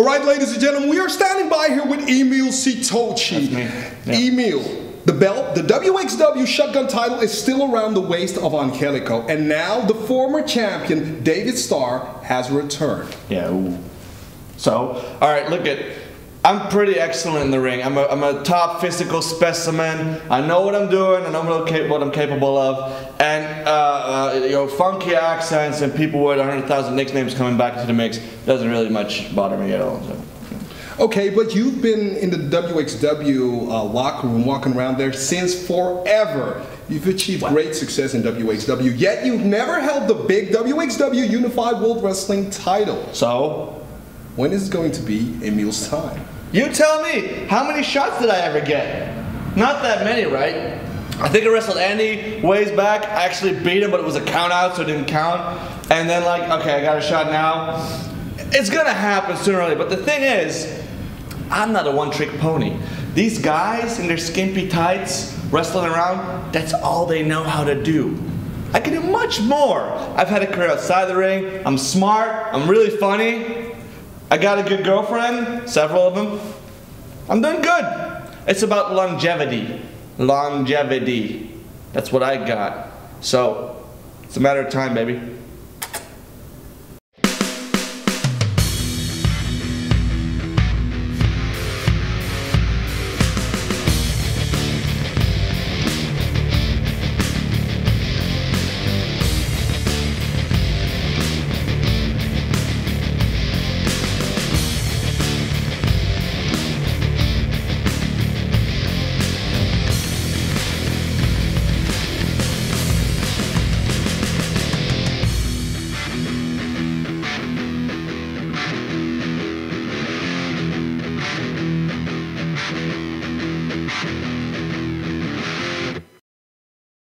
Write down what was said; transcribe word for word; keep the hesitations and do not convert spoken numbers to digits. All right, ladies and gentlemen, we are standing by here with Emil Sitoci. That's me. Yeah. Emil. The belt, the W X W shotgun title is still around the waist of Angelico, and now the former champion, David Starr, has returned. Yeah, ooh. So, all right, look at, I'm pretty excellent in the ring. I'm a, I'm a top physical specimen. I know what I'm doing, and I know what I'm capable of. And, uh, uh, you know, funky accents and people with one hundred thousand nicknames coming back to the mix doesn't really much bother me at all. So. Okay, but you've been in the W X W uh, locker room, walking around there since forever. You've achieved wow. great success in W X W, yet you've never held the big W X W Unified World Wrestling title. So? When is it going to be Emil's time? You tell me! How many shots did I ever get? Not that many, right? I think I wrestled Andy Ways back. I actually beat him, but it was a count out, so it didn't count. And then like, okay, I got a shot now. It's gonna happen sooner or later, but the thing is, I'm not a one-trick pony. These guys in their skimpy tights, wrestling around, that's all they know how to do. I can do much more. I've had a career outside the ring. I'm smart. I'm really funny. I got a good girlfriend, several of them. I'm doing good. It's about longevity. Longevity. That's what I got. So, it's a matter of time, baby.